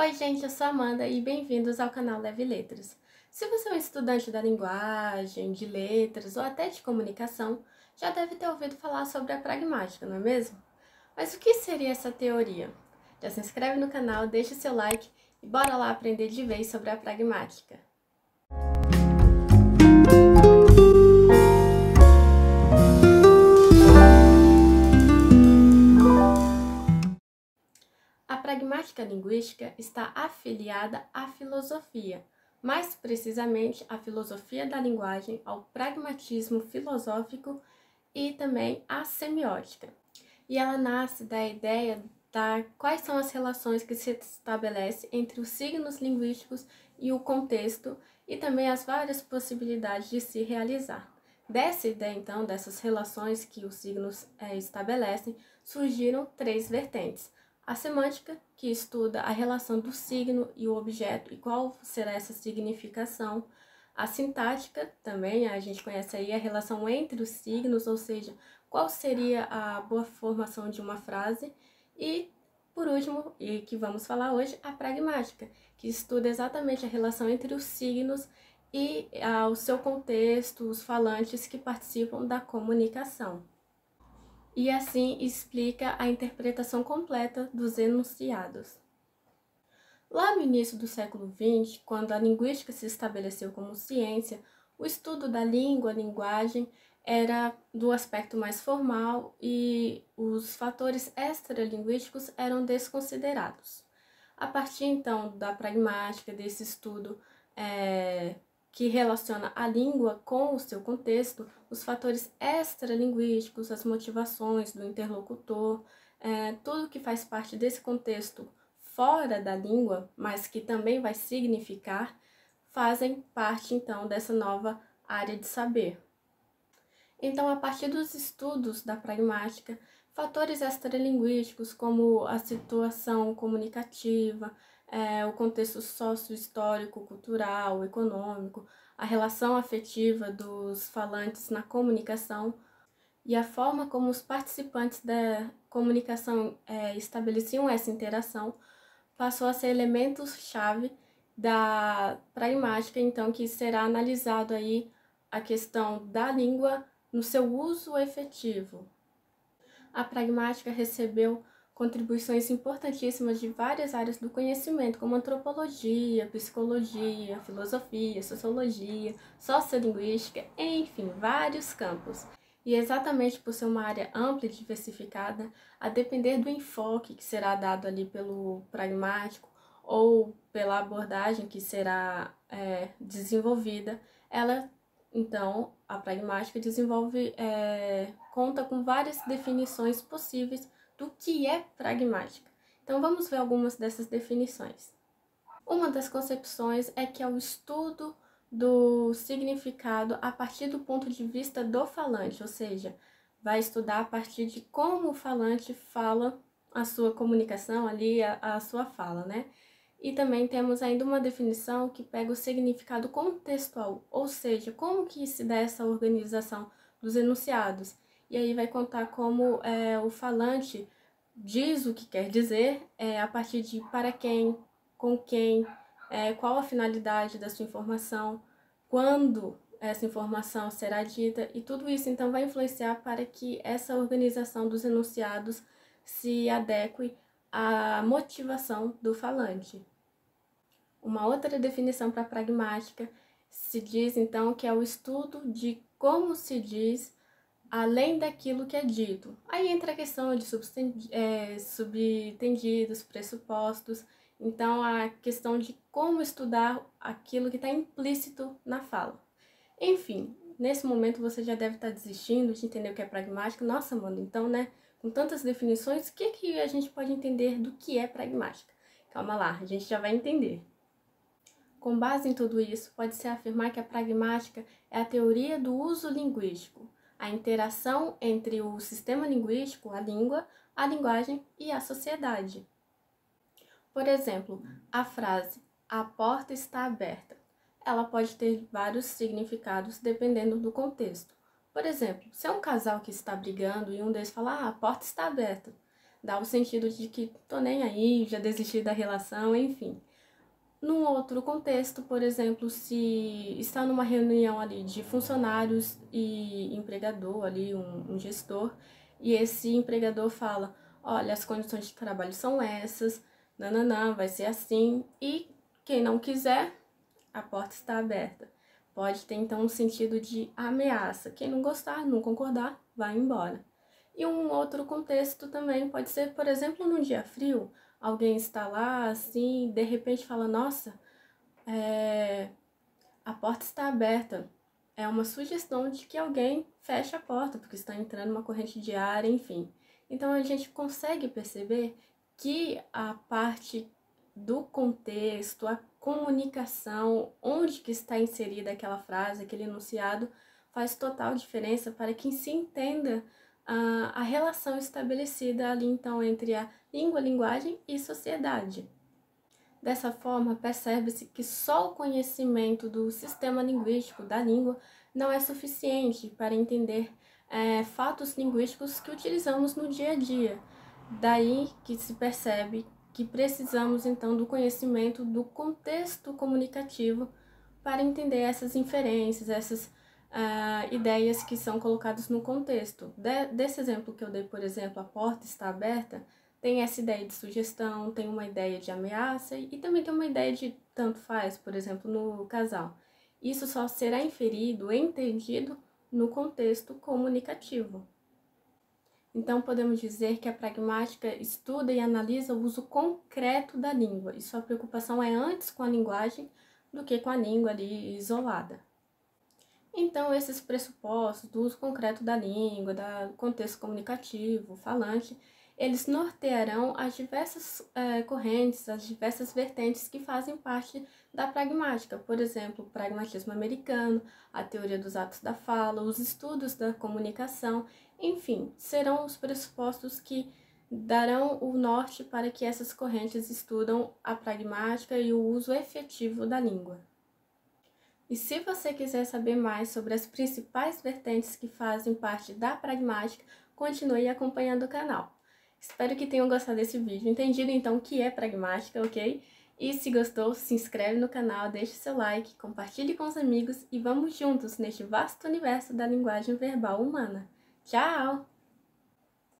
Oi gente, eu sou a Amanda e bem-vindos ao canal Leve Letras. Se você é um estudante da linguagem, de letras ou até de comunicação, já deve ter ouvido falar sobre a pragmática, não é mesmo? Mas o que seria essa teoria? Já se inscreve no canal, deixa seu like e bora lá aprender de vez sobre a pragmática. A pragmática linguística está afiliada à filosofia, mais precisamente à filosofia da linguagem, ao pragmatismo filosófico e também à semiótica. E ela nasce da ideia de quais são as relações que se estabelece entre os signos linguísticos e o contexto e também as várias possibilidades de se realizar. Dessa ideia, então, dessas relações que os signos estabelecem, surgiram três vertentes. A semântica, que estuda a relação do signo e o objeto e qual será essa significação. A sintática, também a gente conhece aí a relação entre os signos, ou seja, qual seria a boa formação de uma frase. E, por último, e que vamos falar hoje, a pragmática, que estuda exatamente a relação entre os signos e o seu contexto, os falantes que participam da comunicação. E assim explica a interpretação completa dos enunciados. Lá no início do século XX, quando a linguística se estabeleceu como ciência, o estudo da língua, linguagem, era do aspecto mais formal e os fatores extralinguísticos eram desconsiderados. A partir então da pragmática, desse estudo que relaciona a língua com o seu contexto, os fatores extralinguísticos, as motivações do interlocutor, tudo que faz parte desse contexto fora da língua, mas que também vai significar, fazem parte então dessa nova área de saber. Então, a partir dos estudos da pragmática, fatores extralinguísticos como a situação comunicativa, o contexto sócio-histórico, cultural, econômico, a relação afetiva dos falantes na comunicação e a forma como os participantes da comunicação estabeleciam essa interação passou a ser elementos-chave da pragmática, então, que será analisado aí a questão da língua no seu uso efetivo. A pragmática recebeu contribuições importantíssimas de várias áreas do conhecimento, como antropologia, psicologia, filosofia, sociologia, sociolinguística, enfim, vários campos. E exatamente por ser uma área ampla e diversificada, a depender do enfoque que será dado ali pelo pragmático ou pela abordagem que será desenvolvida, ela, então, a pragmática desenvolve, conta com várias definições possíveis do que é pragmática. Então vamos ver algumas dessas definições. Uma das concepções é que é o estudo do significado a partir do ponto de vista do falante, ou seja, vai estudar a partir de como o falante fala a sua comunicação ali, a sua fala, né? E também temos ainda uma definição que pega o significado contextual, ou seja, como que se dá essa organização dos enunciados. E aí vai contar como o falante diz o que quer dizer, a partir de para quem, com quem, qual a finalidade da sua informação, quando essa informação será dita. E tudo isso, então, vai influenciar para que essa organização dos enunciados se adeque à motivação do falante. Uma outra definição para a pragmática se diz, então, que é o estudo de como se diz além daquilo que é dito. Aí entra a questão de subtendidos, pressupostos, então a questão de como estudar aquilo que está implícito na fala. Enfim, nesse momento você já deve estar desistindo de entender o que é pragmática. Nossa, Amanda, então, né, com tantas definições, o que a gente pode entender do que é pragmática? Calma lá, a gente já vai entender. Com base em tudo isso, pode-se afirmar que a pragmática é a teoria do uso linguístico, a interação entre o sistema linguístico, a língua, a linguagem e a sociedade. Por exemplo, a frase "a porta está aberta", ela pode ter vários significados dependendo do contexto. Por exemplo, se é um casal que está brigando e um deles fala "ah, a porta está aberta", dá o sentido de que tô nem aí, já desisti da relação, enfim. Num outro contexto, por exemplo, se está numa reunião ali de funcionários e empregador, ali um gestor, e esse empregador fala, olha, as condições de trabalho são essas, nananã, vai ser assim, e quem não quiser, a porta está aberta. Pode ter, então, um sentido de ameaça. Quem não gostar, não concordar, vai embora. E um outro contexto também pode ser, por exemplo, num dia frio, alguém está lá, assim, de repente fala, nossa, a porta está aberta. É uma sugestão de que alguém feche a porta, porque está entrando uma corrente de ar, enfim. Então, a gente consegue perceber que a parte do contexto, a comunicação, onde que está inserida aquela frase, aquele enunciado, faz total diferença para que se entenda a relação estabelecida ali, então, entre a língua, linguagem e sociedade. Dessa forma, percebe-se que só o conhecimento do sistema linguístico da língua não é suficiente para entender fatos linguísticos que utilizamos no dia a dia. Daí que se percebe que precisamos, então, do conhecimento do contexto comunicativo para entender essas inferências, essas ideias que são colocadas no contexto. Desse exemplo que eu dei, por exemplo, a porta está aberta, tem essa ideia de sugestão, tem uma ideia de ameaça e também tem uma ideia de tanto faz, por exemplo, no casal. Isso só será inferido, entendido no contexto comunicativo. Então, podemos dizer que a pragmática estuda e analisa o uso concreto da língua, e sua preocupação é antes com a linguagem do que com a língua ali isolada. Então, esses pressupostos do uso concreto da língua, do contexto comunicativo, falante, eles nortearão as diversas correntes, as diversas vertentes que fazem parte da pragmática. Por exemplo, o pragmatismo americano, a teoria dos atos da fala, os estudos da comunicação, enfim, serão os pressupostos que darão o norte para que essas correntes estudam a pragmática e o uso efetivo da língua. E se você quiser saber mais sobre as principais vertentes que fazem parte da pragmática, continue acompanhando o canal. Espero que tenham gostado desse vídeo, entendido então o que é pragmática, ok? E se gostou, se inscreve no canal, deixe seu like, compartilhe com os amigos e vamos juntos neste vasto universo da linguagem verbal humana. Tchau!